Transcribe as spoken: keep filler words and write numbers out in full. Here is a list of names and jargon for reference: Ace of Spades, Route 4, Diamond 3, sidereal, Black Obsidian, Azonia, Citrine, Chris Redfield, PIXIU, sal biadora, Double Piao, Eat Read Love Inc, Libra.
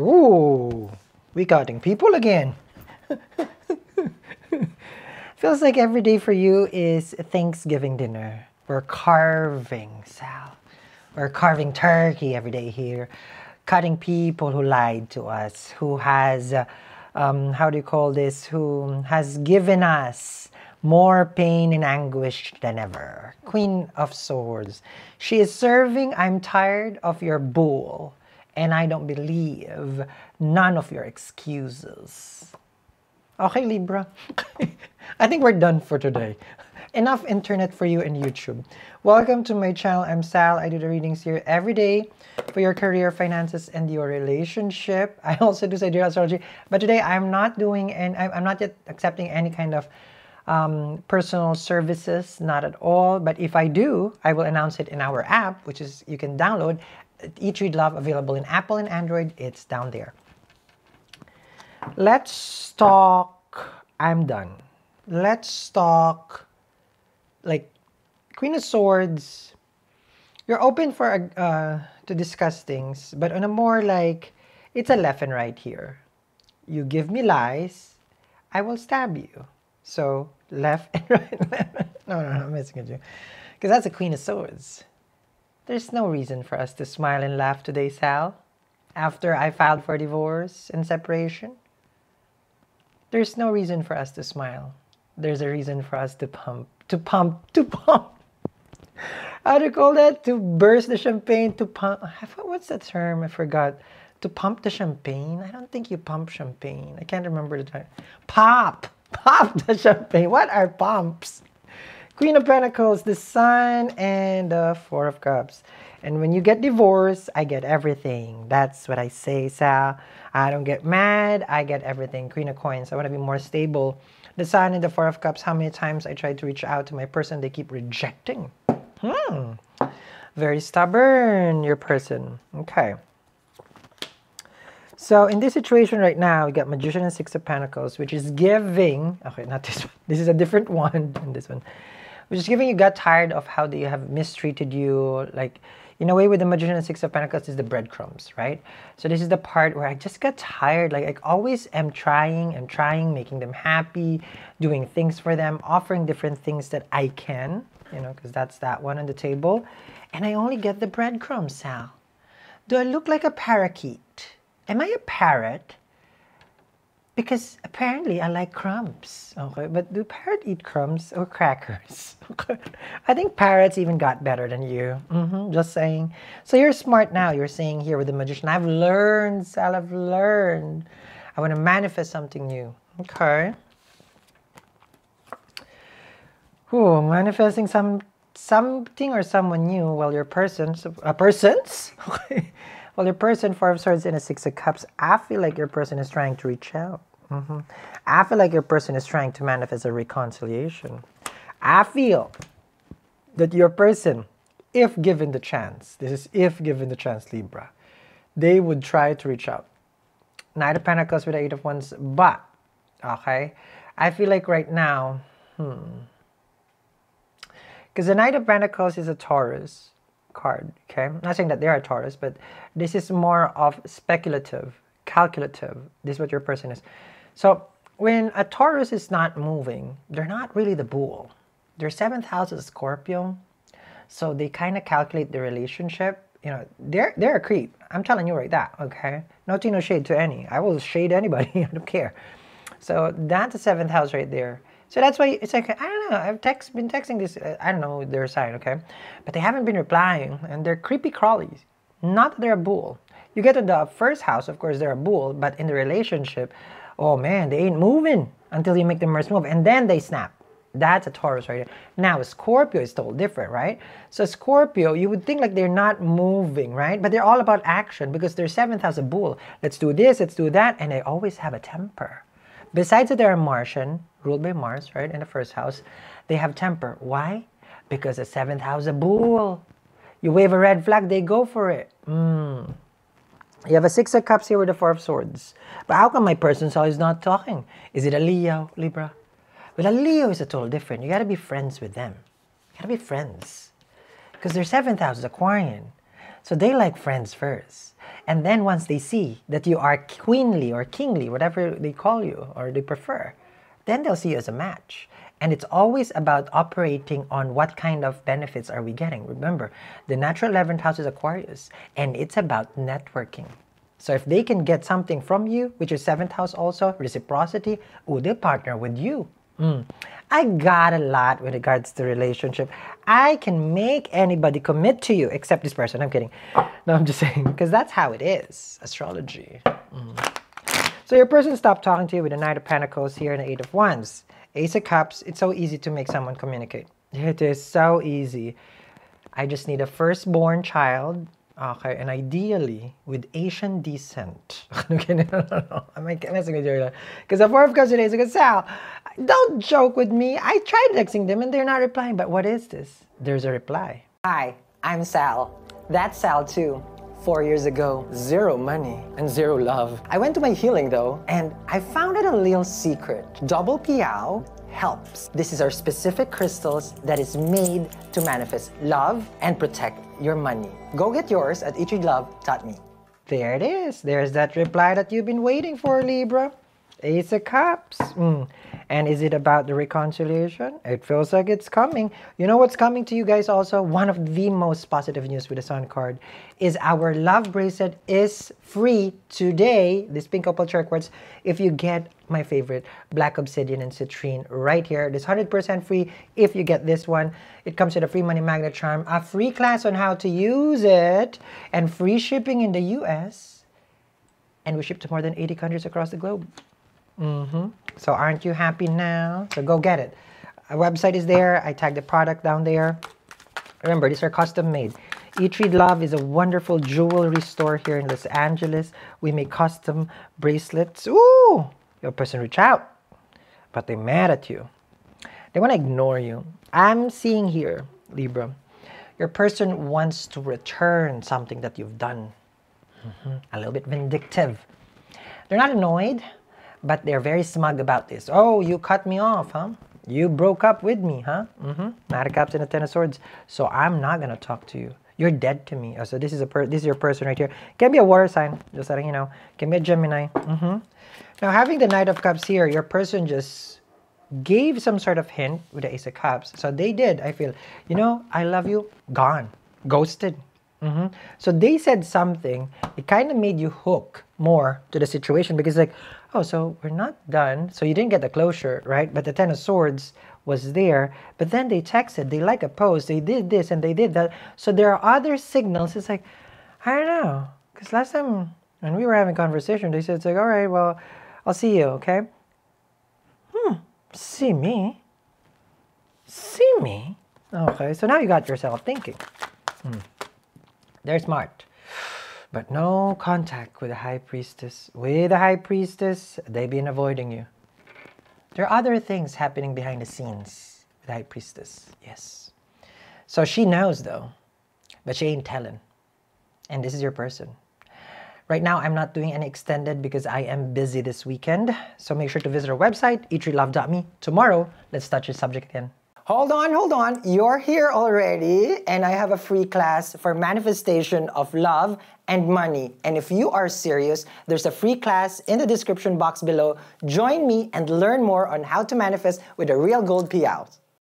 Ooh, we counting people again. Feels like every day for you is Thanksgiving dinner. We're carving, Sal. We're carving turkey every day here. Cutting people who lied to us, who has, um, how do you call this, who has given us more pain and anguish than ever. Queen of Swords. She is serving, I'm tired of your bull, and I don't believe none of your excuses. Okay, Libra. I think we're done for today. Enough internet for you and YouTube. Welcome to my channel. I'm Sal. I do the readings here every day for your career, finances, and your relationship. I also do sidereal astrology, but today I'm not doing, and I'm not yet accepting any kind of um, personal services, not at all. But if I do, I will announce it in our app, which is you can download. Eat Read Love, available in Apple and Android. It's down there. Let's talk. I'm done. Let's talk. Like Queen of Swords, you're open for uh, to discuss things, but on a more like it's a left and right here. You give me lies, I will stab you. So left and right. Left. No, no, no, I'm messing with you, because that's a Queen of Swords. There's no reason for us to smile and laugh today, Sal. After I filed for divorce and separation, there's no reason for us to smile. There's a reason for us to pump, to pump, to pump. How do you call that? To burst the champagne, to pump. What's that term? I forgot. To pump the champagne? I don't think you pump champagne. I can't remember the time. Pop! Pop the champagne. What are pumps? Queen of Pentacles, the Sun, and the Four of Cups. And when you get divorced, I get everything. That's what I say, Sal. I don't get mad. I get everything. Queen of Coins. I want to be more stable. The Sun and the Four of Cups. How many times I tried to reach out to my person, they keep rejecting. Hmm. Very stubborn, your person. Okay. So in this situation right now, you got Magician and Six of Pentacles, which is giving. Okay, not this one. This is a different one than this one. Which is giving you got tired of how they have mistreated you. Like, in a way, with the Magician and Six of Pentacles is the breadcrumbs, right? So this is the part where I just got tired. Like, I always am trying, I'm trying, making them happy, doing things for them, offering different things that I can, you know, because that's that one on the table. And I only get the breadcrumbs, Sal. Do I look like a parakeet? Am I a parrot? Because apparently I like crumbs, okay? But do parrots eat crumbs or crackers? I think parrots even got better than you. Mm-hmm, just saying. So you're smart now. You're saying here with the Magician, I've learned, Sal, I've learned. I want to manifest something new. Okay. Ooh, manifesting some something or someone new. Well, your person's, uh, persons? Okay. Well, your person, Four of Swords and a Six of Cups, I feel like your person is trying to reach out. Mm-hmm. I feel like your person is trying to manifest a reconciliation. I feel that your person, if given the chance, this is if given the chance, Libra, they would try to reach out. Knight of Pentacles with the Eight of Wands, but, okay, I feel like right now, hmm, because the Knight of Pentacles is a Taurus card, okay? I'm not saying that they are Taurus, but this is more of speculative, calculative. This is what your person is. So when a Taurus is not moving, they're not really the bull. Their seventh house is Scorpio, so they kind of calculate the relationship. You know, they're they're a creep. I'm telling you right that, okay? No tea, no shade to any. I will shade anybody. I don't care. So that's the seventh house right there. So that's why it's like, I don't know, I've text, been texting this, uh, I don't know their sign, okay? But they haven't been replying, and they're creepy crawlies. Not that they're a bull. You get to the first house, of course, they're a bull, but in the relationship, oh man, they ain't moving until you make the first move, and then they snap. That's a Taurus right there. Now, Scorpio is totally different, right? So Scorpio, you would think like they're not moving, right? But they're all about action, because their seventh house is a bull. Let's do this, let's do that, and they always have a temper. Besides that they're a Martian, ruled by Mars, right, in the first house, they have temper. Why? Because the seventh house is a bull. You wave a red flag, they go for it. Mm. You have a Six of Cups here with the Four of Swords. But how come my person's always not talking? Is it a Leo, Libra? But a Leo is a total different. You got to be friends with them. You got to be friends. Because their seventh house is Aquarian. So they like friends first. And then once they see that you are queenly or kingly, whatever they call you or they prefer, then they'll see you as a match. And it's always about operating on what kind of benefits are we getting. Remember, the natural eleventh house is Aquarius, and it's about networking. So if they can get something from you, which is seventh house also, reciprocity, oh, they'll partner with you. Mm. I got a lot with regards to relationship. I can make anybody commit to you except this person. I'm kidding. No, I'm just saying, because that's how it is, astrology. Mm. So your person stopped talking to you with the Knight of Pentacles here and the Eight of Wands. Ace of Cups, it's so easy to make someone communicate. It is so easy. I just need a firstborn child, okay, and ideally with Asian descent. Okay, no, no, no. I'm messing with you. Because the Four of Cups today is like, Sal, don't joke with me. I tried texting them and they're not replying. But what is this? There's a reply. Hi, I'm Sal. That's Sal too. Four years ago, zero money and zero love. I went to my healing though, and I found out a little secret. Double Piao helps. This is our specific crystals that is made to manifest love and protect your money. Go get yours at eat read love dot me. There it is. There's that reply that you've been waiting for, Libra. Ace of Cups. Mm. And is it about the reconciliation? It feels like it's coming. You know what's coming to you guys also? One of the most positive news with the Sun card is our love bracelet is free today. This pink opal turquoise. If you get my favorite, Black Obsidian and Citrine right here. It's one hundred percent free if you get this one. It comes with a free money magnet charm, a free class on how to use it, and free shipping in the U S. And we ship to more than eighty countries across the globe. Mm-hmm. So aren't you happy now? So go get it. Our website is there. I tagged the product down there. Remember, these are custom made. Eat Read Love is a wonderful jewelry store here in Los Angeles. We make custom bracelets. Ooh! Your person reach out, but they're mad at you. They want to ignore you. I'm seeing here, Libra, your person wants to return something that you've done. Mm-hmm. A little bit vindictive. They're not annoyed, but they're very smug about this. Oh, you cut me off, huh? You broke up with me, huh? Mm-hmm. Knight of Cups and a Ten of Swords. So I'm not going to talk to you. You're dead to me. Oh, so this is, a per this is your person right here. Can be a water sign, just letting you know. Can be a Gemini. Mm-hmm. Now, having the Knight of Cups here, your person just gave some sort of hint with the Ace of Cups. So they did, I feel. You know, I love you. Gone. Ghosted. Mm-hmm. So they said something. It kind of made you hook more to the situation because like, oh, so we're not done. So you didn't get the closure, right? But the Ten of Swords was there. But then they texted, they like a post, they did this and they did that. So there are other signals. It's like, I don't know. Because last time when we were having a conversation, they said, it's like, all right, well, I'll see you, okay? Hmm, see me? See me? Okay, so now you got yourself thinking. Hmm. They're smart. But no contact with the High Priestess. With the High Priestess, they've been avoiding you. There are other things happening behind the scenes with the High Priestess. Yes. So she knows though, but she ain't telling. And this is your person. Right now, I'm not doing any extended because I am busy this weekend. So make sure to visit our website, eat read love dot me. Tomorrow, let's touch this subject again. Hold on, hold on. You're here already, and I have a free class for manifestation of love and money. And if you are serious, there's a free class in the description box below. Join me and learn more on how to manifest with a real gold Piao.